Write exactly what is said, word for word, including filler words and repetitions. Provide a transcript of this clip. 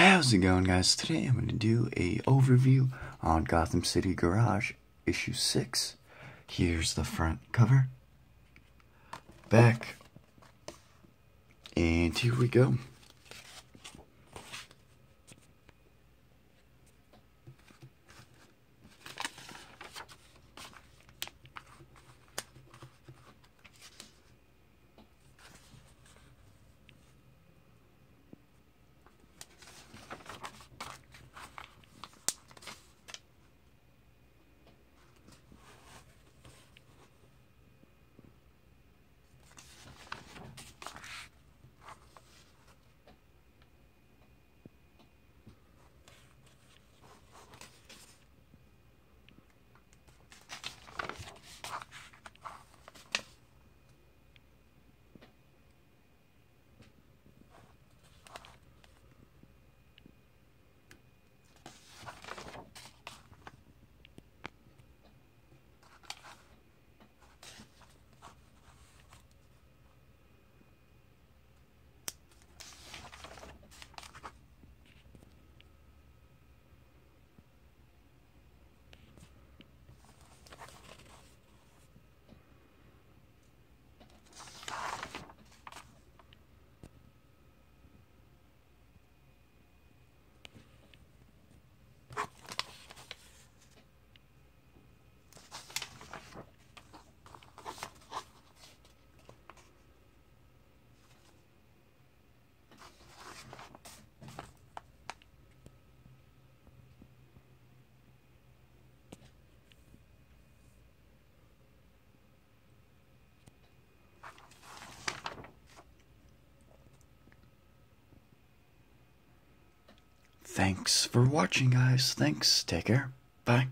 How's it going, guys? Today I'm going to do a overview on Gotham City Garage issue six. Here's the front cover, back, and here we go. Thanks for watching, guys. Thanks. Take care. Bye.